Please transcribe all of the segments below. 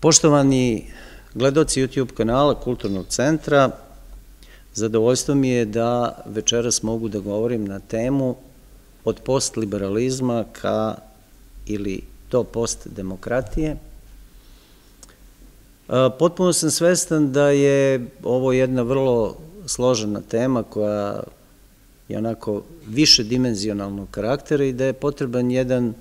Poštovani gledaoci YouTube kanala Kulturnog centra, zadovoljstvo mi je da večeras mogu da govorim na temu od postliberalizma ka ili do postdemokratije. Potpuno sam svestan da je ovo jedna vrlo složena tema koja je onako višedimenzionalnog karaktera i da je potreban jedan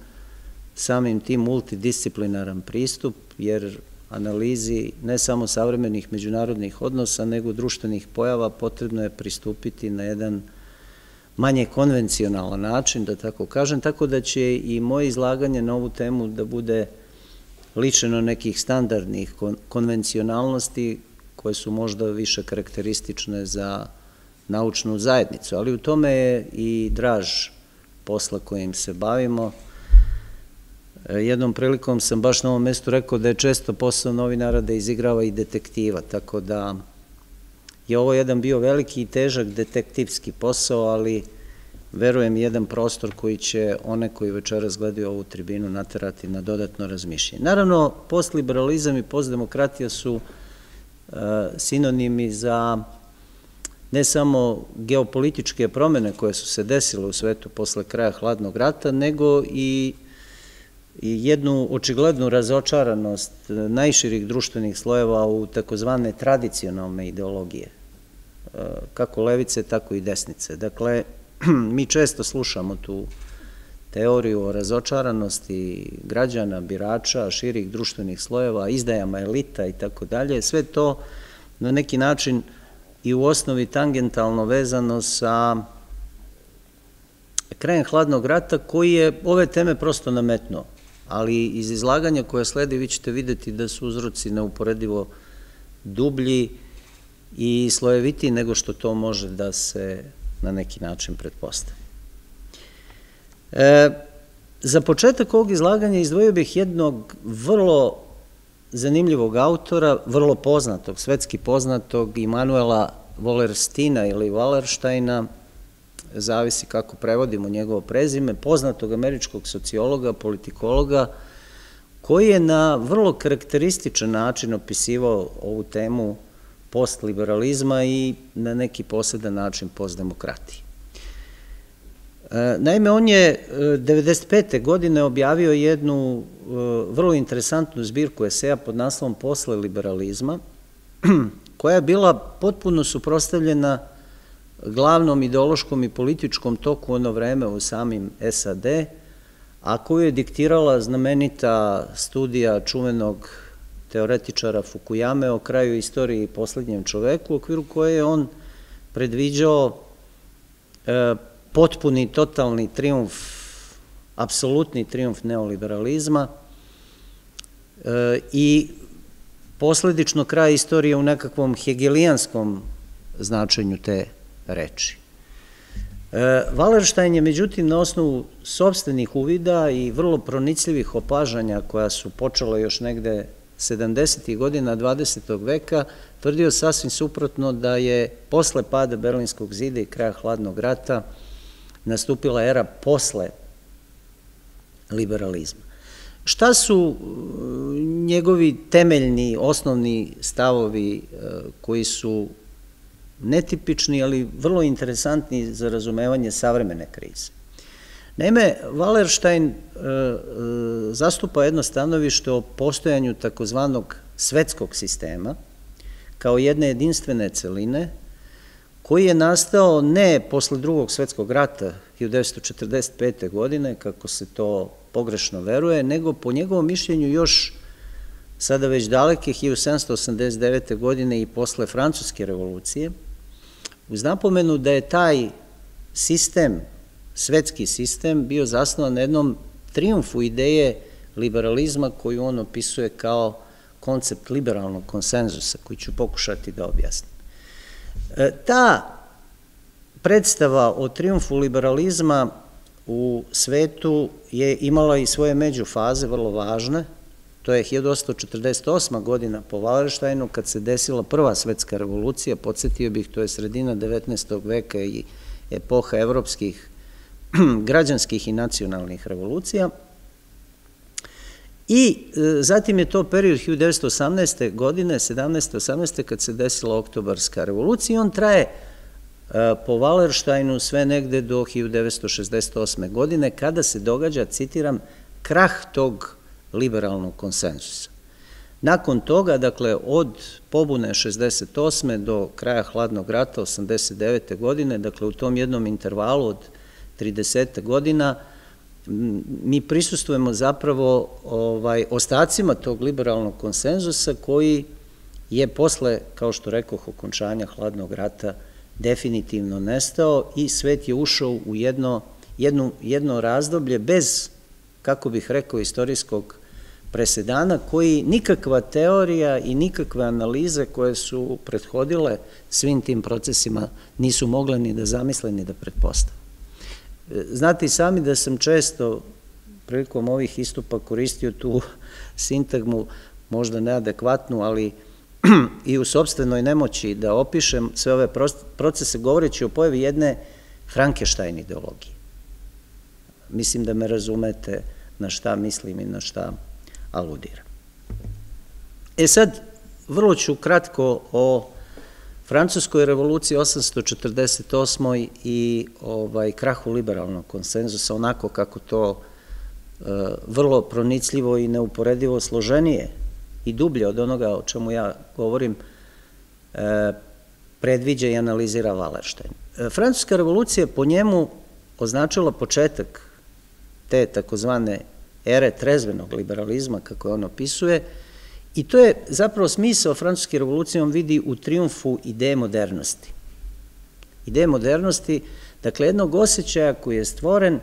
samim tim multidisciplinaran pristup, jer analizi ne samo savremenih međunarodnih odnosa, nego društvenih pojava potrebno je pristupiti na jedan manje konvencionalan način, da tako kažem, tako da će i moje izlaganje na ovu temu da bude lišeno nekih standardnih konvencionalnosti koje su možda više karakteristične za naučnu zajednicu, ali u tome je i draž posla kojim se bavimo. Jednom prilikom sam baš na ovom mestu rekao da je često posao novinara da izigrava i detektiva, tako da je ovo jedan bio veliki i težak detektivski posao, ali verujem jedan prostor koji će one koji večeras gledaju ovu tribinu naterati na dodatno razmišljanje. Naravno, postliberalizam i postdemokratija su sinonimi za ne samo geopolitičke promene koje su se desile u svetu posle kraja Hladnog rata, nego i jednu očiglednu razočaranost najširih društvenih slojeva u takozvane tradicionalne ideologije, kako levice, tako i desnice. Dakle, mi često slušamo tu teoriju o razočaranosti građana, birača, širih društvenih slojeva, izdajama elita i tako dalje. Sve to na neki način i u osnovi tangentalno vezano sa krajem Hladnog rata, koji je ove teme prosto nametnuo. Ali iz izlaganja koje sledi vi ćete videti da su uzroci neuporedivo dublji i slojevitiji nego što to može da se na neki način pretpostavi. Za početak ovog izlaganja izdvojio bih jednog vrlo zanimljivog autora, vrlo poznatog, svetski poznatog, Immanuela Wallersteina ili Wallersteina, zavisi kako prevodimo njegovo prezime, poznatog američkog sociologa, politikologa, koji je na vrlo karakterističan način opisivao ovu temu postliberalizma i na neki poseban način postdemokratije. Naime, on je 1995. godine objavio jednu vrlo interesantnu zbirku eseja pod naslovom Posle liberalizma, koja je bila potpuno suprotstavljena glavnom ideološkom i političkom toku ono vreme u samim SAD, a koju je diktirala znamenita studija čuvenog teoretičara Fukuyame o kraju istorije i poslednjem čoveku, u okviru koje je on predviđao potpuni, totalni trijumf, apsolutni trijumf neoliberalizma i posledično kraj istorije u nekakvom hegelijanskom značenju te reči. Wallerstein je, međutim, na osnovu sopstvenih uvida i vrlo pronicljivih opažanja koja su počela još negde 70. godina 20. veka, tvrdio sasvim suprotno da je posle pada Berlinskog zida i kraja Hladnog rata nastupila era posle liberalizma. Šta su njegovi temeljni, osnovni stavovi koji su netipični, ali vrlo interesantni za razumevanje savremene krize? Naime, Wallerstein zastupa jedno stanovište o postojanju takozvanog svetskog sistema kao jedne jedinstvene celine koji je nastao ne posle Drugog svetskog rata 1945. godine, kako se to pogrešno veruje, nego po njegovom mišljenju još sada već daleke 1789. godine i posle Francuske revolucije, uz napomenu da je taj sistem, svetski sistem, bio zasnovan na jednom trijumfu ideje liberalizma koju on opisuje kao koncept liberalnog konsenzusa, koji ću pokušati da objasnim. Ta predstava o trijumfu liberalizma u svetu je imala i svoje međufaze vrlo važne. To je 1848. godina po Wallersteinu, kad se desila Prva svetska revolucija, podsjetio bih, to je sredina 19. veka i epoha evropskih građanskih i nacionalnih revolucija. I zatim je to period 1918. godine, 17-18. kad se desila Oktobarska revolucija i on traje po Wallersteinu sve negde do 1968. godine kada se događa, citiram, krah tog liberalnog konsenzusa. Nakon toga, dakle, od pobune 68. do kraja hladnog rata 89. godine, dakle, u tom jednom intervalu od 30. godina, mi prisustujemo zapravo ostacima tog liberalnog konsenzusa koji je posle, kao što rekoh, okončanja hladnog rata definitivno nestao i svet je ušao u jedno razdoblje bez, kako bih rekao, istorijskog presedana koji nikakva teorija i nikakve analize koje su prethodile svim tim procesima nisu mogle ni da zamisle ni da pretpostave. Znate i sami da sam često prilikom ovih istupa koristio tu sintagmu, možda neadekvatnu, ali i u sopstvenoj nemoći da opišem sve ove procese govoreći o pojavi jedne Frankenstein ideologije. Mislim da me razumete na šta mislim i na šta aludiram. E sad, vrlo ću kratko o Francuskoj revoluciji 1848. i krahu liberalnog konsenzusa, onako kako to vrlo pronicljivo i neuporedivo složenije i dublje od onoga o čemu ja govorim predviđa i analizira Wallerstein. Francuska revolucija po njemu označila početak te takozvane ere trezvenog liberalizma, kako je on opisuje, i to je zapravo smisao Francuske revolucije, on vidi u trijumfu ideje modernosti. Ideje modernosti, dakle jednog osjećaja koji je stvoren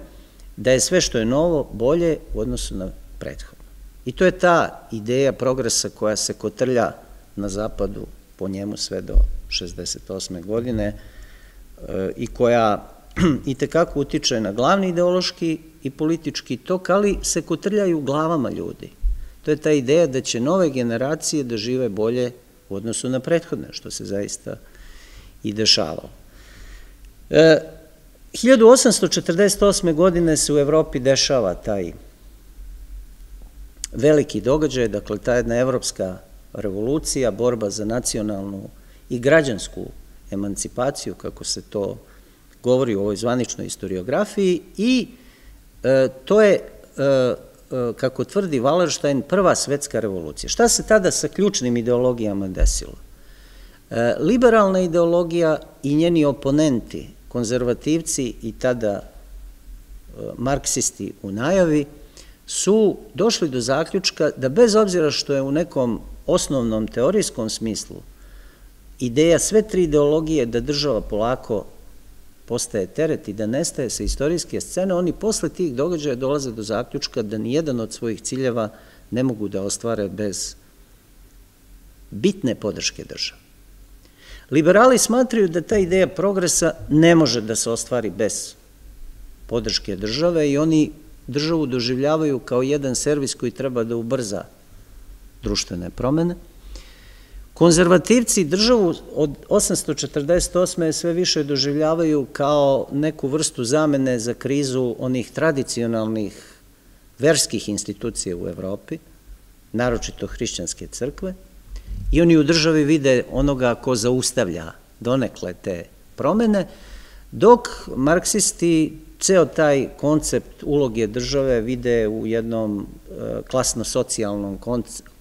da je sve što je novo bolje u odnosu na prethodno. I to je ta ideja progresa koja se kotrlja na zapadu po njemu sve do 68. godine i koja i tekako utiče na glavni ideološki i politički tok, ali se kotrljaju glavama ljudi. To je ta ideja da će nove generacije da žive bolje u odnosu na prethodne, što se zaista i dešavalo. 1848. godine se u Evropi dešava taj veliki događaj, dakle ta jedna evropska revolucija, borba za nacionalnu i građansku emancipaciju, kako se to govori u ovoj zvaničnoj historiografiji, i to je, kako tvrdi Wallerstein, prva svetska revolucija. Šta se tada sa ključnim ideologijama desilo? Liberalna ideologija i njeni oponenti, konzervativci i tada marksisti u najavi, su došli do zaključka da bez obzira što je u nekom osnovnom teorijskom smislu ideja sve tri ideologije da država polako postaje teret i da nestaje sa istorijske scene, oni posle tih događaja dolaze do zaključka da nijedan od svojih ciljeva ne mogu da ostvare bez bitne podrške države. Liberali smatraju da ta ideja progresa ne može da se ostvari bez podrške države i oni državu doživljavaju kao jedan servis koji treba da ubrza društvene promene. Konzervativci državu od 1848. sve više doživljavaju kao neku vrstu zamene za krizu onih tradicionalnih verskih institucija u Evropi, naročito hrišćanske crkve, i oni u državi vide onoga ko zaustavlja donekle te promene, dok marksisti ceo taj koncept uloge države vide u jednom klasno-socijalnom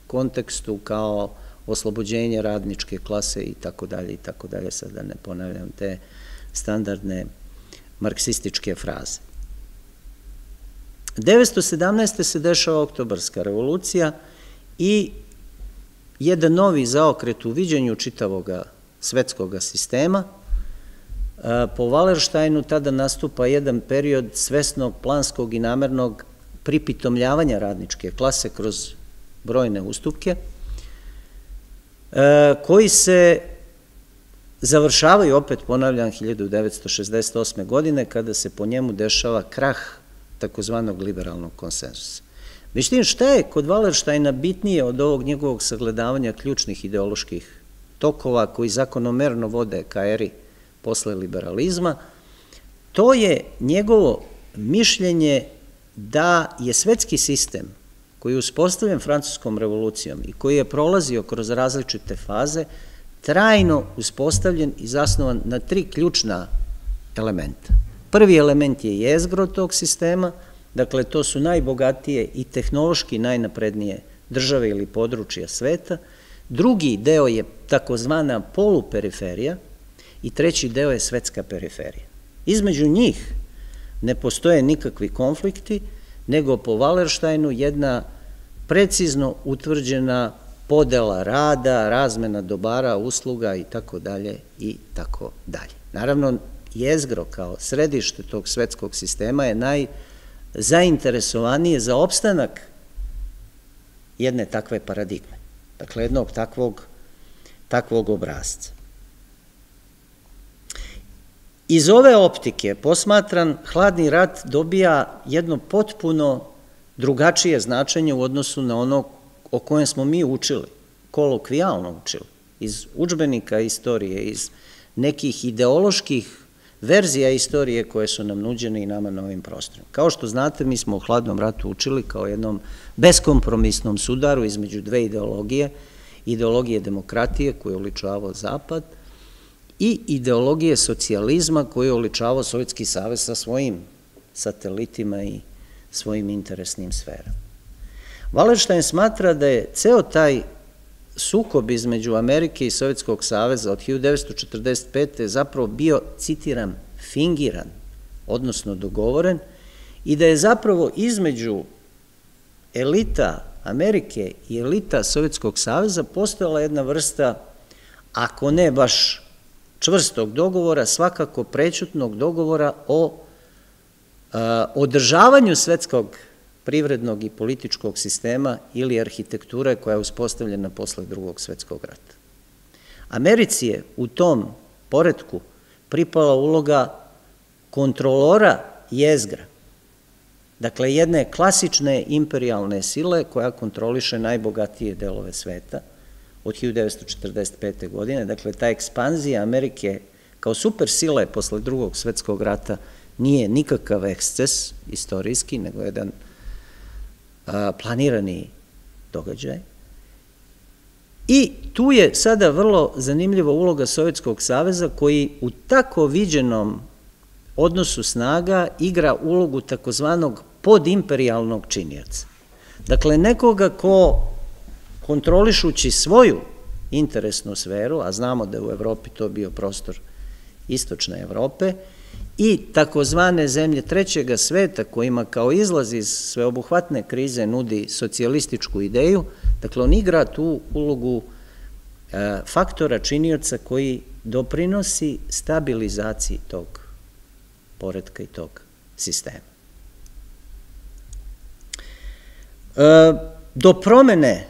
kontekstu kao oslobođenje radničke klase i tako dalje, sad da ne ponavljam te standardne marksističke fraze. 1917. se dešava Oktobarska revolucija i jedan novi zaokret u viđenju čitavog svetskog sistema. Po Wallersteinu tada nastupa jedan period svesnog, planskog i namernog pripitomljavanja radničke klase kroz brojne ustupke, koji se završavaju, opet ponavljam, 1968. godine, kada se po njemu dešava krah takozvanog liberalnog konsenzusa. Međutim, šta je kod Wallersteina bitnije od ovog njegovog sagledavanja ključnih ideoloških tokova koji zakonomerno vode ka eri posle liberalizma? To je njegovo mišljenje da je svetski sistem koji je uspostavljen Francuskom revolucijom i koji je prolazio kroz različite faze, trajno uspostavljen i zasnovan na tri ključna elementa. Prvi element je jezgro tog sistema, dakle to su najbogatije i tehnološki najnaprednije države ili područja sveta. Drugi deo je takozvana poluperiferija i treći deo je svetska periferija. Između njih ne postoje nikakvi konflikti, nego po Wallersteinu jedna precizno utvrđena podela rada, razmena dobara, usluga i tako dalje i tako dalje. Naravno, jezgro kao središte tog svetskog sistema je najzainteresovanije za opstanak jedne takve paradigme, dakle jednog takvog obrazca. Iz ove optike posmatran, hladni rat dobija jedno potpuno drugačije značenje u odnosu na ono o kojem smo mi učili, kolokvijalno učili, iz udžbenika istorije, iz nekih ideoloških verzija istorije koje su nam nuđene i nama na ovim prostorima. Kao što znate, mi smo o hladnom ratu učili kao jednom beskompromisnom sudaru između dve ideologije, ideologije demokratije koju je oličavao Zapad i ideologije socijalizma koju je oličavao Sovjetski savez sa svojim satelitima i svojim interesnim sferama. Wallerstein smatra da je ceo taj sukob između Amerike i Sovjetskog saveza od 1945. je zapravo bio, citiram, fingiran, odnosno dogovoren, i da je zapravo između elita Amerike i elita Sovjetskog saveza postojala jedna vrsta, ako ne baš čvrstog dogovora, svakako prećutnog dogovora o održavanju svetskog privrednog i političkog sistema ili arhitekture koja je uspostavljena posle Drugog svetskog rata. Americi je u tom poretku pripala uloga kontrolora jezgra, dakle jedne klasične imperijalne sile koja kontroliše najbogatije delove sveta od 1945. godine, dakle ta ekspanzija Amerike kao supersile posle Drugog svetskog rata nije nikakav eksces istorijski, nego jedan planirani događaj. I tu je sada vrlo zanimljiva uloga Sovjetskog saveza koji u tako viđenom odnosu snaga igra ulogu takozvanog podimperijalnog činioca. Dakle, nekoga ko kontrolišući svoju interesnu sferu, a znamo da je u Evropi to bio prostor istočne Evrope, i takozvane zemlje trećega sveta kojima kao izlaz iz sveobuhvatne krize nudi socijalističku ideju, dakle on igra tu ulogu faktora činioca koji doprinosi stabilizaciji tog poretka i tog sistema. Do promene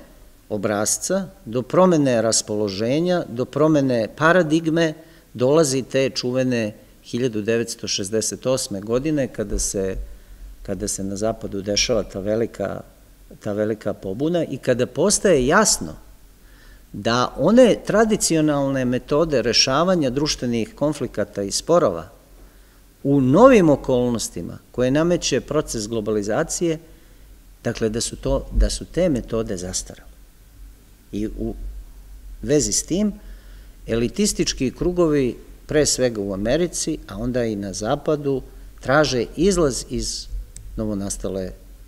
obrazca, do promene raspoloženja, do promene paradigme dolazi te čuvene 1968. godine, kada se na zapadu dešava ta velika pobuna i kada postaje jasno da one tradicionalne metode rešavanja društvenih konflikata i sporova u novim okolnostima koje nameće proces globalizacije, dakle da su te metode zastarale. I u vezi s tim elitistički krugovi pre svega u Americi, a onda i na zapadu, traže izlaz iz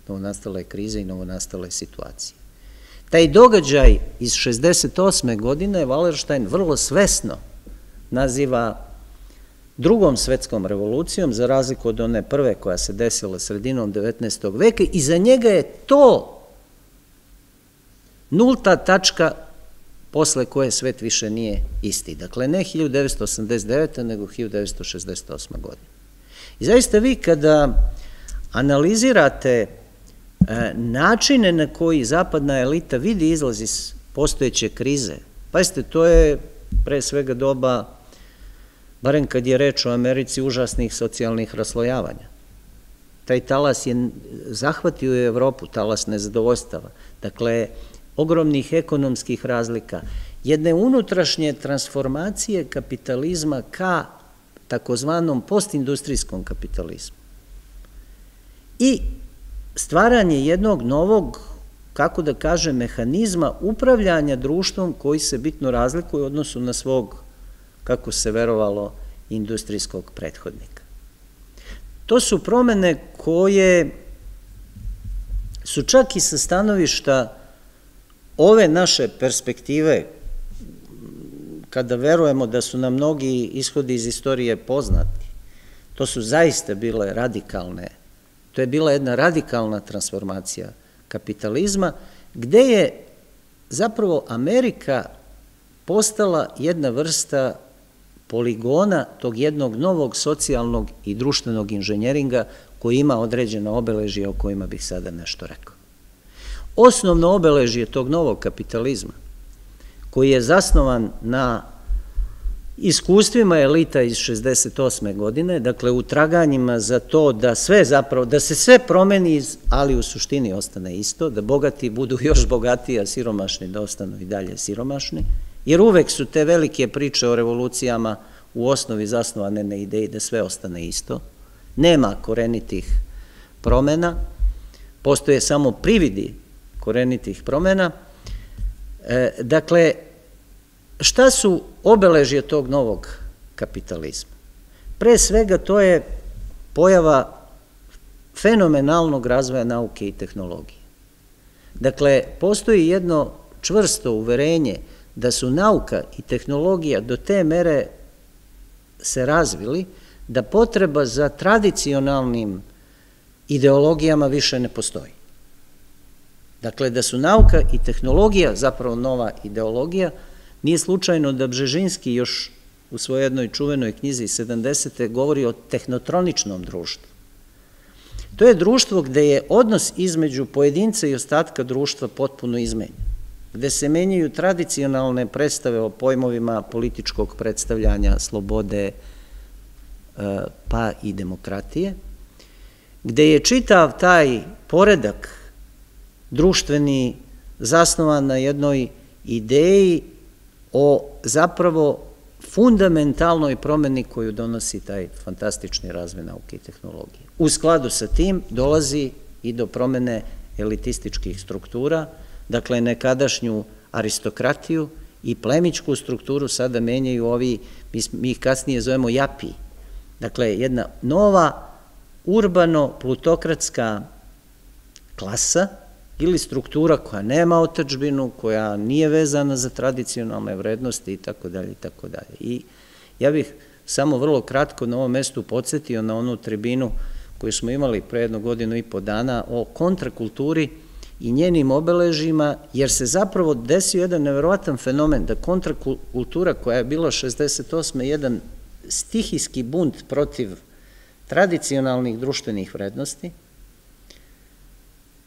novonastale krize i novonastale situacije. Taj događaj iz 1968. godine Wallerstein vrlo svesno naziva Drugom svetskom revolucijom, za razliku od one prve koja se desila sredinom 19. veka, i za njega je to nulta tačka posle koje svet više nije isti. Dakle, ne 1989. nego 1968. godine. I zaista vi kada analizirate načine na koji zapadna elita vidi izlaz iz postojeće krize, pazite, to je pre svega doba, barem kad je reč o Americi, užasnih socijalnih raslojavanja. Taj talas je zahvatio i Evropu, talas nezadovoljstava. Dakle, ogromnih ekonomskih razlika, jedne unutrašnje transformacije kapitalizma ka takozvanom postindustrijskom kapitalizmu i stvaranje jednog novog kako da kažem, mehanizma upravljanja društvom koji se bitno razlikuje u odnosu na svog, kako se verovalo, industrijskog prethodnika. To su promene koje su čak i sa stanovišta ove naše perspektive, kada verujemo da su nam mnogi ishodi iz istorije poznati, to su zaista bile radikalne, to je bila jedna radikalna transformacija kapitalizma, gde je zapravo Amerika postala jedna vrsta poligona tog jednog novog socijalnog i društvenog inženjeringa koji ima određena obeležija o kojima bih sada nešto rekao. Osnovno obeležje tog novog kapitalizma, koji je zasnovan na iskustvima elita iz 68. godine, dakle u traganjima za to da se sve promeni, ali u suštini ostane isto, da bogati budu još bogatiji, a siromašni da ostanu i dalje siromašni, jer uvek su te velike priče o revolucijama u osnovi zasnovane na ideji da sve ostane isto. Nema korenitih promena, postoje samo prividi korenitih promena. Dakle, šta su obeležje tog novog kapitalizma? Pre svega to je pojava fenomenalnog razvoja nauke i tehnologije. Dakle, postoji jedno čvrsto uverenje da su nauka i tehnologija do te mere se razvili da potreba za tradicionalnim ideologijama više ne postoji. Dakle, da su nauka i tehnologija zapravo nova ideologija. Nije slučajno da Brzezinski još u svojoj jednoj čuvenoj knjizi iz 70. govori o tehnotroničnom društvu. To je društvo gde je odnos između pojedinca i ostatka društva potpuno izmenjen, gde se menjaju tradicionalne predstave o pojmovima političkog predstavljanja, slobode pa i demokratije, gde je čitav taj poredak društveni zasnovan na jednoj ideji o zapravo fundamentalnoj promeni koju donosi taj fantastični razvoj nauke i tehnologije. U skladu sa tim dolazi i do promene elitističkih struktura, dakle nekadašnju aristokratiju i plemičku strukturu sada menjaju ovi, mi ih kasnije zovemo japiji. Dakle, jedna nova urbano-plutokratska klasa ili struktura koja nema otadžbinu, koja nije vezana za tradicionalne vrednosti itd. I ja bih samo vrlo kratko na ovom mestu podsjetio na onu tribinu koju smo imali pre jednu godinu i po dana o kontrakulturi i njenim obeležjima, jer se zapravo desio jedan nevjerovatan fenomen da kontrakultura koja je bila 68. jedan stihijski bunt protiv tradicionalnih društvenih vrednosti,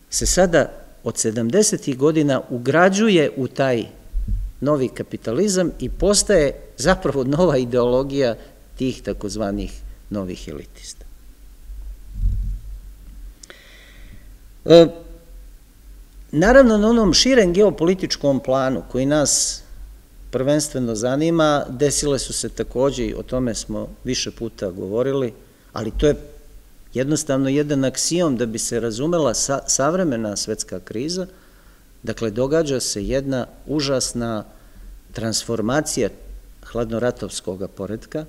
se sada od 70. godina ugrađuje u taj novi kapitalizam i postaje zapravo nova ideologija tih takozvanih novih elitista. Naravno, na onom širem geopolitičkom planu koji nas prvenstveno zanima, desile su se takođe, i o tome smo više puta govorili, ali to je jednostavno jedan aksijom da bi se razumela savremena svetska kriza. Dakle, događa se jedna užasna transformacija hladnoratovskog poretka,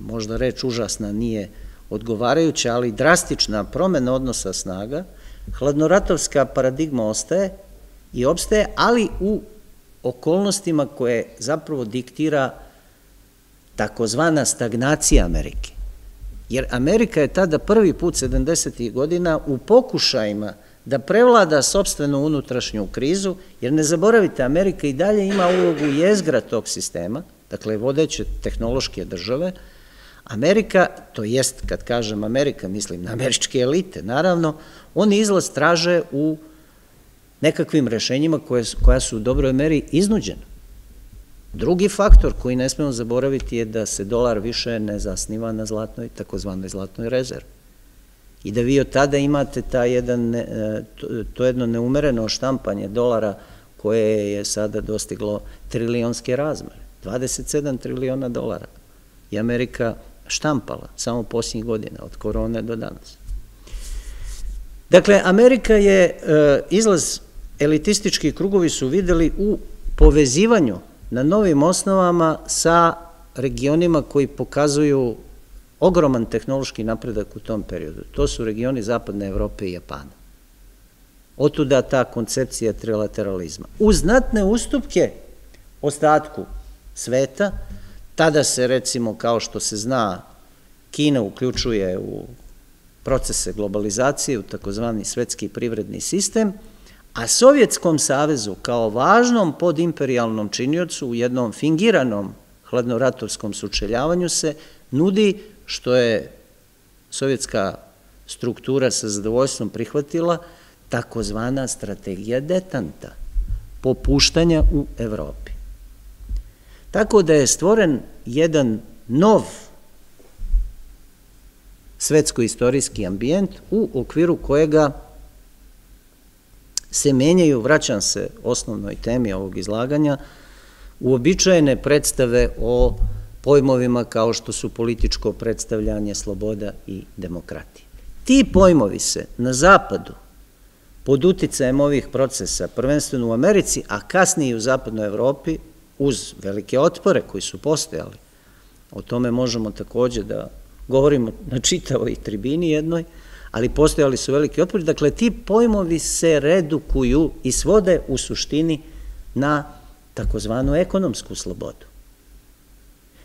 možda reč užasna nije odgovarajuća, ali drastična promena odnosa snaga. Hladnoratovska paradigma ostaje i opstaje, ali u okolnostima koje zapravo diktira takozvana stagnacija Amerike. Jer Amerika je tada prvi put 70. godina u pokušajima da prevlada sopstvenu unutrašnju krizu, jer ne zaboravite, Amerika i dalje ima ulogu jezgra tog sistema, dakle vodeće tehnološke države. Amerika, to jest kad kažem Amerika, mislim na američke elite, naravno, oni izlaz traže u nekakvim rešenjima koja su u dobroj meri iznuđena. Drugi faktor koji ne smemo zaboraviti je da se dolar više ne zasniva na zlatnoj, takozvanoj zlatnoj rezervi. I da vi od tada imate to jedno neumereno štampanje dolara koje je sada dostiglo trilionske razmere. 27 triliona dolara je Amerika štampala samo posljednjih godina, od korone do danas. Dakle, Amerika je izlaz, elitistički krugovi su videli u povezivanju na novim osnovama sa regionima koji pokazuju ogroman tehnološki napredak u tom periodu. To su regioni Zapadne Evrope i Japana. Otuda ta koncepcija trilateralizma. Uz znatne ustupke ostatku sveta, tada se recimo, kao što se zna, Kina uključuje u procese globalizacije, u takozvani svetski privredni sistem, a Sovjetskom savezu kao važnom podimperijalnom činiocu u jednom fingiranom hladnoratorskom sučeljavanju se nudi, što je sovjetska struktura sa zadovoljstvom prihvatila, takozvana strategija detanta, popuštanja u Evropi. Tako da je stvoren jedan nov svetsko-istorijski ambijent u okviru kojega se menjaju, vraćam se osnovnoj temi ovog izlaganja, uobičajene predstave o pojmovima kao što su političko predstavljanje, sloboda i demokratija. Ti pojmovi se na zapadu pod uticajem ovih procesa, prvenstveno u Americi, a kasnije i u Zapadnoj Evropi, uz velike otpore koji su postojali, o tome možemo takođe da govorimo na čitavoj tribini jednoj, ali postojali su veliki otpori. Dakle, ti pojmovi se redukuju i svode u suštini na takozvanu ekonomsku slobodu.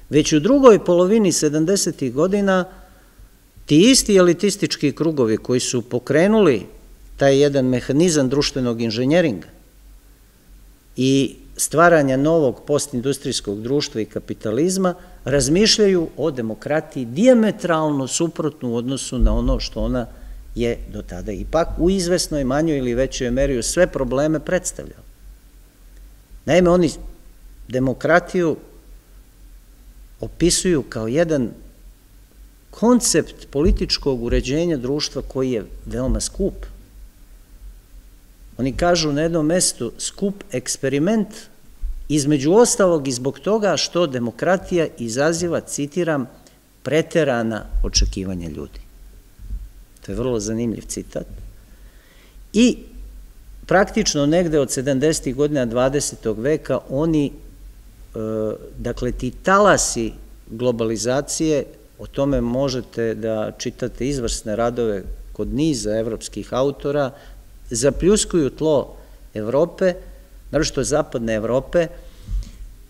Već u drugoj polovini 70-ih godina ti isti elitistički krugovi koji su pokrenuli taj jedan mehanizam društvenog inženjeringa i stvaranja novog postindustrijskog društva i kapitalizma, razmišljaju o demokratiji dijametralno suprotnu u odnosu na ono što ona je do tada ipak u izvesnoj manjoj ili većoj meri sve probleme predstavljala. Naime, oni demokratiju opisuju kao jedan koncept političkog uređenja društva koji je veoma skup. Oni kažu na jednom mestu skup eksperiment, između ostalog i zbog toga što demokratija izaziva, citiram, preterana očekivanja ljudi. To je vrlo zanimljiv citat. I praktično negde od 70. godina 20. veka oni, dakle ti talasi globalizacije, o tome možete da čitate izvrsne radove kod niza evropskih autora, zapljuskuju tlo Evrope, naročito Zapadne Evrope,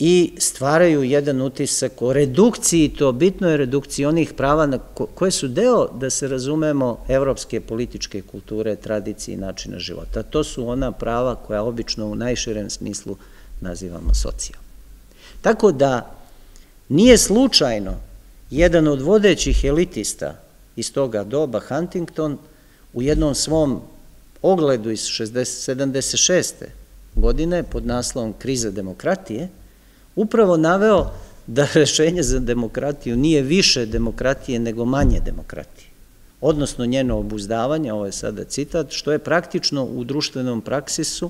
i stvaraju jedan utisak o redukciji, to bitno je redukciji onih prava koje su deo, da se razumemo, evropske političke kulture, tradicije i načina života. To su ona prava koja obično u najširem smislu nazivamo socijalno. Tako da nije slučajno jedan od vodećih elitista iz toga doba, Huntington, u jednom svom ogledu iz 76. godine pod naslovom Kriza demokratije upravo naveo da rešenje za demokratiju nije više demokratije nego manje demokratije, odnosno njeno obuzdavanje, ovo je sada citat, što je praktično u društvenom praksisu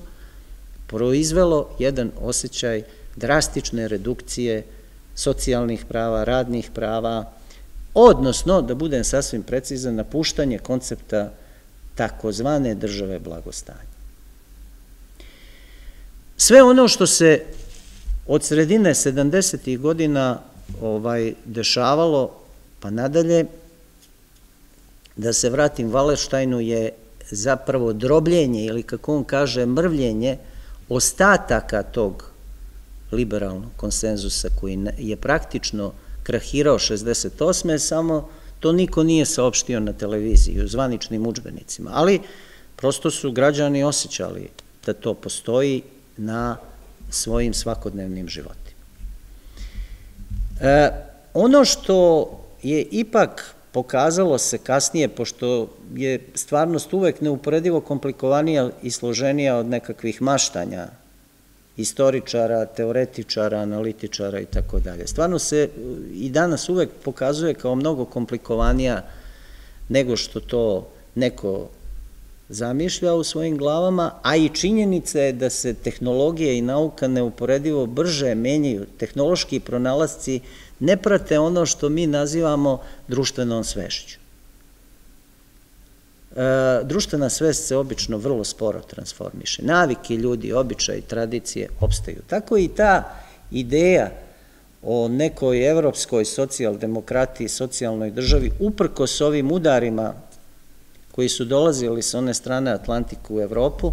proizvelo jedan osjećaj drastične redukcije socijalnih prava, radnih prava, odnosno, da budem sasvim precizan, napuštanje koncepta takozvane države blagostanja. Sve ono što se od sredine 70-ih godina dešavalo, pa nadalje, da se vratim Wallersteinu, je zapravo drobljenje ili, kako on kaže, mrvljenje ostataka tog liberalnog konsenzusa koji je praktično krahirao 68. samo to niko nije saopštio na televiziji, u zvaničnim udžbenicima, ali prosto su građani osjećali da to postoji na svojim svakodnevnim životima. Ono što je ipak pokazalo se kasnije, pošto je stvarnost uvek neuporedivo komplikovanija i složenija od nekakvih maštanja istoričara, teoretičara, analitičara i tako dalje. Stvarno se i danas uvek pokazuje kao mnogo komplikovanija nego što to neko zamišlja u svojim glavama, a i činjenica je da se tehnologija i nauka neuporedivo brže menjaju. Tehnološki pronalasci ne prate ono što mi nazivamo društvenom svešću. društvena svest se obično vrlo sporo transformiše. Navike ljudi, običaji, tradicije opstaju. Tako i ta ideja o nekoj evropskoj socijaldemokratiji, socijalnoj državi, uprkos ovim udarima koji su dolazili sa one strane Atlantika u Evropu,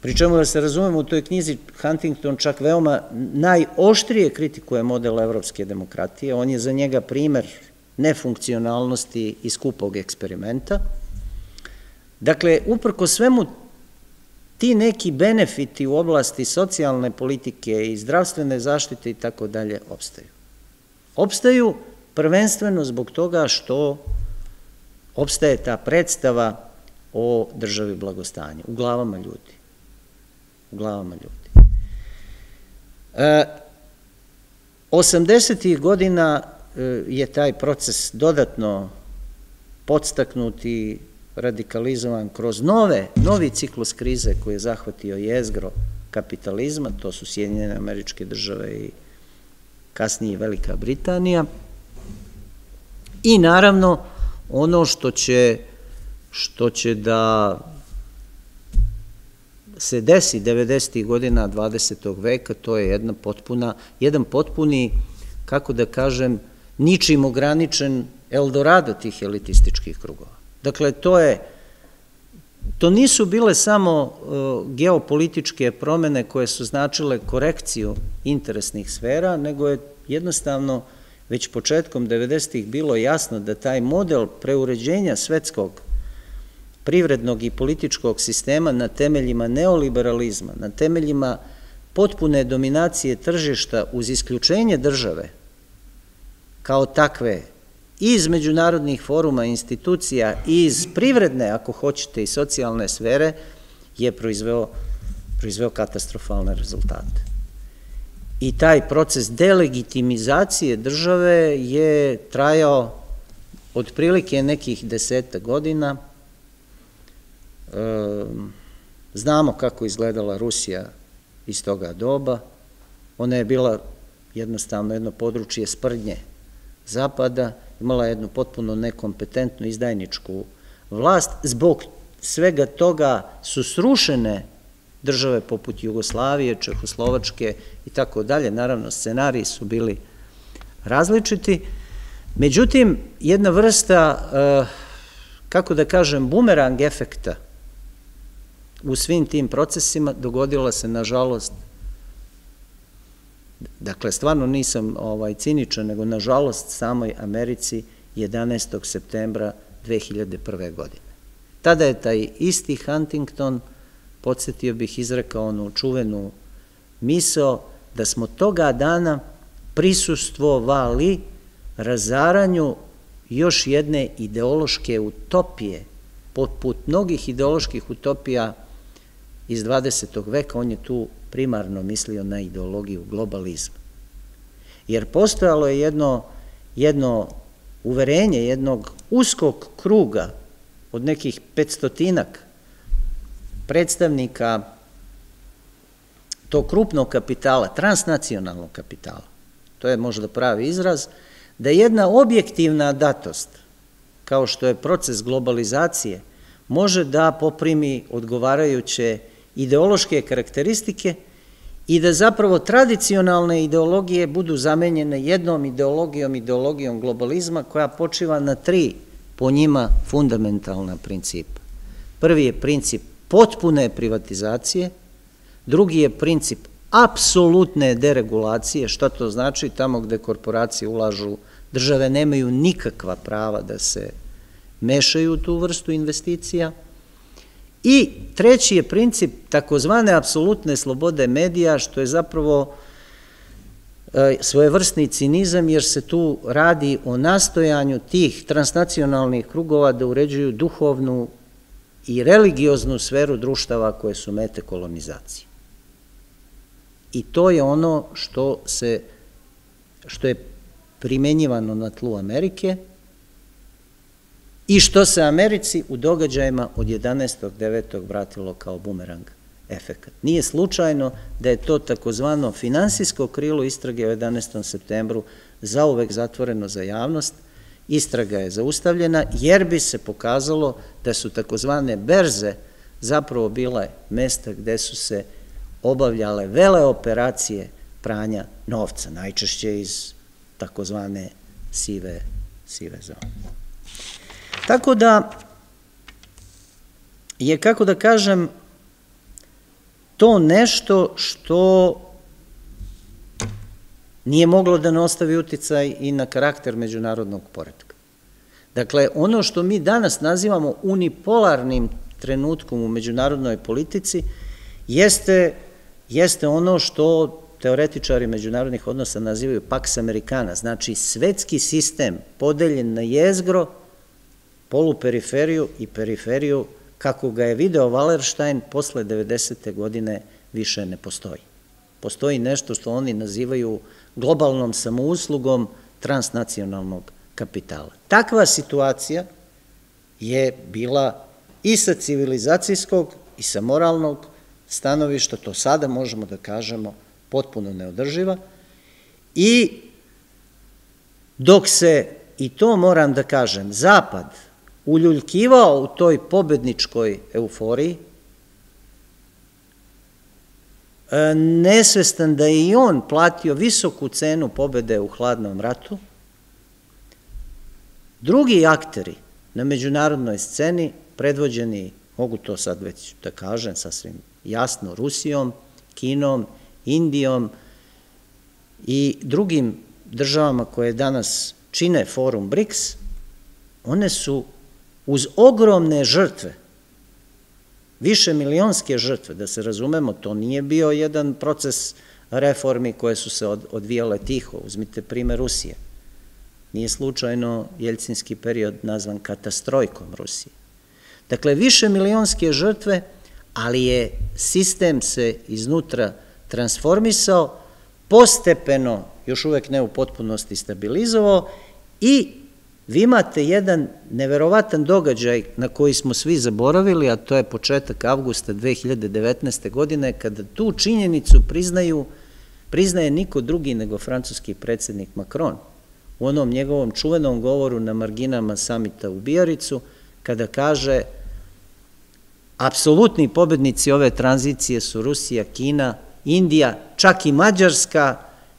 pričemu da se razumemo u toj knjizi Huntington čak veoma najoštrije kritikuje model evropske demokratije, on je za njega primer nefunkcionalnosti i skupog eksperimenta. Dakle, uprko svemu ti neki benefiti u oblasti socijalne politike i zdravstvene zaštite i tako dalje opstaju. Opstaju prvenstveno zbog toga što opstaje ta predstava o državi blagostanja u glavama ljudi. U glavama ljudi. 80-ih godina je taj proces dodatno podstaknut i radikalizovan kroz novi ciklus krize koji je zahvatio jezgro kapitalizma, to su Sjedinjene Američke Države i kasnije Velika Britanija. I naravno ono što će da se desi 90-ih godina 20. veka, to je jedan potpuni, kako da kažem, ničim ograničen Eldorado tih elitističkih krugova. Dakle, to nisu bile samo geopolitičke promene koje su značile korekciju interesnih sfera, nego je jednostavno već početkom 90-ih bilo jasno da taj model preuređenja svetskog privrednog i političkog sistema na temeljima neoliberalizma, na temeljima potpune dominacije tržišta uz isključenje države kao takve iz međunarodnih foruma, institucija, iz privredne, ako hoćete, i socijalne sfere, je proizveo katastrofalne rezultate. I taj proces delegitimizacije države je trajao otprilike nekih 10 godina. Znamo kako izgledala Rusija iz toga doba. Ona je bila jednostavno jedno područje sprdnje Zapada, imala je jednu potpuno nekompetentnu izdajničku vlast. Zbog svega toga su srušene države poput Jugoslavije, Čehoslovačke i tako dalje. Naravno, scenariji su bili različiti. Međutim, jedna vrsta, kako da kažem, bumerang efekta u svim tim procesima dogodila se, nažalost, dakle, stvarno nisam ciničan, nego nažalost samoj Americi 11. septembra 2001. godine. Tada je taj isti Huntington, podsjetio bih, izrekao onu čuvenu misao da smo toga dana prisustvovali razaranju još jedne ideološke utopije, poput mnogih ideoloških utopija iz 20. veka. On je tu primarno mislio na ideologiju globalizma. Jer postojalo je jedno uverenje, jednog uskog kruga od nekih 500-ak predstavnika tog krupnog kapitala, transnacionalnog kapitala, to je možda pravi izraz, da jedna objektivna datost, kao što je proces globalizacije, može da poprimi odgovarajuće ideološke karakteristike i da zapravo tradicionalne ideologije budu zamenjene jednom ideologijom, ideologijom globalizma, koja počiva na tri, po njima, fundamentalna principa. Prvi je princip potpune privatizacije, drugi je princip apsolutne deregulacije, što to znači? Tamo gde korporacije ulažu, države nemaju nikakva prava da se mešaju u tu vrstu investicija. I treći je princip takozvane apsolutne slobode medija, što je zapravo svojevrsni cinizam, jer se tu radi o nastojanju tih transnacionalnih krugova da uređuju duhovnu i religioznu sferu društava koje su mete kolonizacije. I to je ono što je primenjivano na tlu Amerike i što se Americi u događajima od 11.9. vratilo kao bumerang efekat. Nije slučajno da je to takozvano finansijsko krilo istrage o 11. septembru zauvek zatvoreno za javnost, Istraga je zaustavljena jer bi se pokazalo da su takozvane berze zapravo bile mesta gde su se obavljale vele operacije pranja novca, najčešće iz takozvane sive zone. Tako da je, kako da kažem, to nešto što nije moglo da ne ostavi uticaj i na karakter međunarodnog poretka. Dakle, ono što mi danas nazivamo unipolarnim trenutkom u međunarodnoj politici jeste ono što teoretičari međunarodnih odnosa nazivaju Pax Americana, znači svetski sistem podeljen na jezgro, poluperiferiju i periferiju, kako ga je video Wallerstein posle 90. godine više ne postoji. Postoji nešto što oni nazivaju globalnom samouslugom transnacionalnog kapitala. Takva situacija je bila i sa civilizacijskog i sa moralnog stanovišta, to sada možemo da kažemo potpuno neodrživa, i dok se, i to moram da kažem, Zapad uljuljkivao u toj pobedničkoj euforiji, nesvestan da je i on platio visoku cenu pobede u hladnom ratu, drugi akteri na međunarodnoj sceni, predvođeni, mogu to sad već da kažem sasvim jasno, Rusijom, Kinom, Indijom i drugim državama koje danas čine forum BRICS, one su uz ogromne žrtve, više milionske žrtve, da se razumemo, to nije bio jedan proces reformi koje su se odvijale tiho. Uzmite primer Rusije. Nije slučajno Jeljcinski period nazvan katastrojkom Rusije. Dakle, više milionske žrtve, ali je sistem se iznutra transformisao, postepeno, još uvek ne u potpunosti, stabilizovao i vi imate jedan neverovatan događaj na koji smo svi zaboravili, a to je početak avgusta 2019. godine, kada tu činjenicu priznaje niko drugi nego francuski predsednik Macron u onom njegovom čuvenom govoru na marginama samita u Biaricu, kada kaže: apsolutni pobednici ove tranzicije su Rusija, Kina, Indija, čak i Mađarska,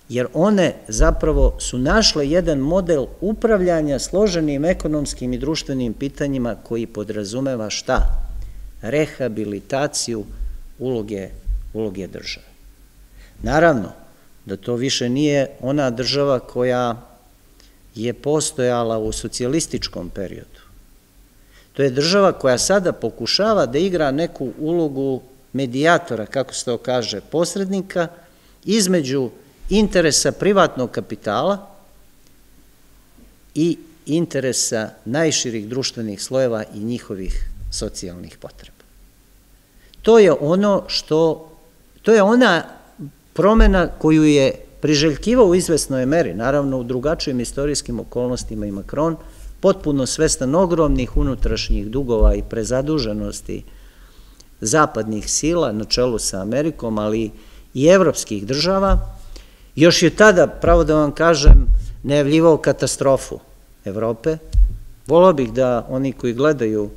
jer one zapravo su našle jedan model upravljanja složenim ekonomskim i društvenim pitanjima koji podrazumeva šta? Rehabilitaciju uloge države. Naravno da to više nije ona država koja je postojala u socijalističkom periodu. To je država koja sada pokušava da igra neku ulogu medijatora, kako se to kaže, posrednika, između interesa privatnog kapitala i interesa najširih društvenih slojeva i njihovih socijalnih potreba. To je ona promena koju je priželjkivao u izvesnoj meri, naravno u drugačijim istorijskim okolnostima, i Macron, potpuno svestan ogromnih unutrašnjih dugova i prezaduženosti zapadnih sila na čelu sa Amerikom, ali i evropskih država. Još je tada, pravo da vam kažem, najavljivao katastrofu Evrope. Voleo bih da oni koji gledaju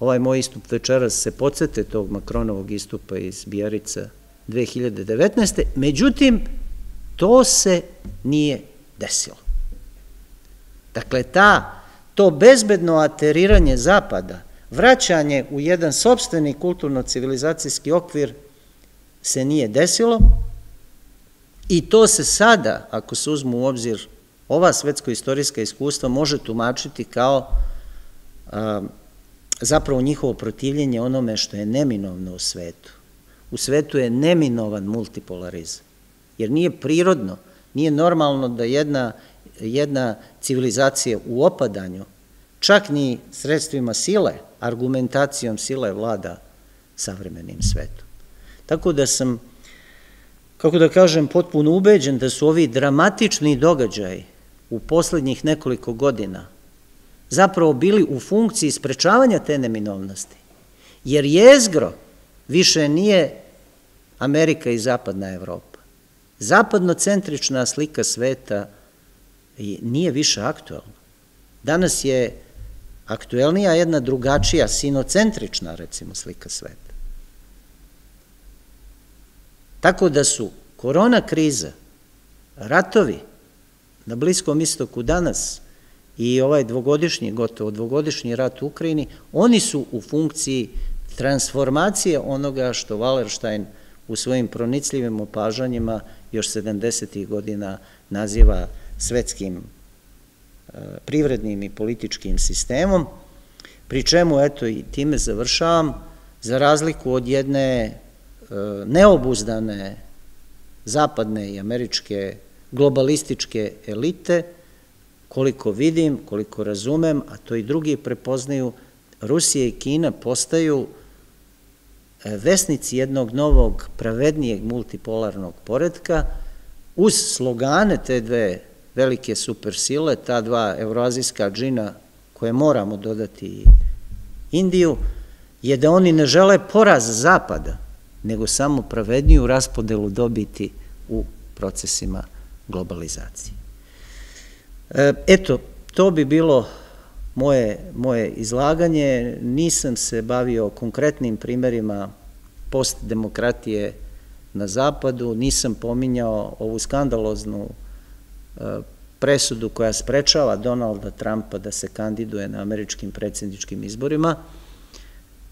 ovaj moj istup večeras se podsete tog Macronovog istupa iz Bijarica 2019. Međutim, to se nije desilo. Dakle, to bezbedno ateriranje Zapada, vraćanje u jedan sopstveni kulturno-civilizacijski okvir se nije desilo. I to se sada, ako se uzmu u obzir ova svetsko-istorijska iskustva, može tumačiti kao zapravo njihovo protivljenje onome što je neminovno u svetu. U svetu je neminovan multipolarizam, jer nije prirodno, nije normalno da jedna civilizacija u opadanju, čak ni sredstvima sile, argumentacijom sile vlada savremenim svetom. Tako da sam, kako da kažem, potpuno ubeđen da su ovi dramatični događaji u poslednjih nekoliko godina zapravo bili u funkciji sprečavanja te neminovnosti, jer jezgro više nije Amerika i zapadna Evropa. Zapadnocentrična slika sveta nije više aktualna. Danas je aktuelnija jedna drugačija, sinocentrična, recimo, slika sveta. Tako da su korona kriza, ratovi na Bliskom istoku danas i ovaj dvogodišnji, gotovo dvogodišnji rat u Ukrajini, oni su u funkciji transformacije onoga što Wallerstein u svojim pronicljivim opažanjima još 70-ih godina naziva svetskim privrednim i političkim sistemom, pri čemu, eto, i time završavam, za razliku od jedne neobuzdane zapadne i američke globalističke elite, koliko vidim, koliko razumem, a to i drugi prepoznaju, Rusija i Kina postaju vesnici jednog novog, pravednijeg multipolarnog poretka, uz slogane te dve velike supersile, ta dva evroazijska džina, koje moramo dodati Indiju, je da oni ne žele poraz Zapada, nego samo pravedniju raspodelu dobiti u procesima globalizacije. Eto, to bi bilo moje izlaganje. Nisam se bavio konkretnim primerima postdemokratije na Zapadu, nisam pominjao ovu skandaloznu presudu koja sprečava Donalda Trumpa da se kandiduje na američkim predsjedničkim izborima.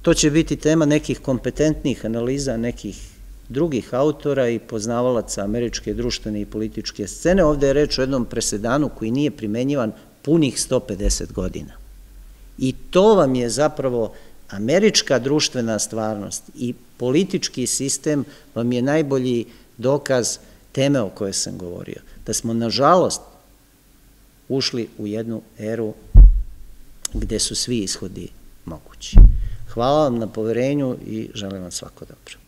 To će biti tema nekih kompetentnih analiza, nekih drugih autora i poznavalaca američke društvene i političke scene. Ovde je reč o jednom presedanu koji nije primenjivan punih 150 godina. I to vam je zapravo američka društvena stvarnost i politički sistem vam je najbolji dokaz teme o kojoj sam govorio. Da smo, nažalost, ušli u jednu eru gde su svi ishodi mogući. Hvala vam na poverenju i želim vam svako dobro.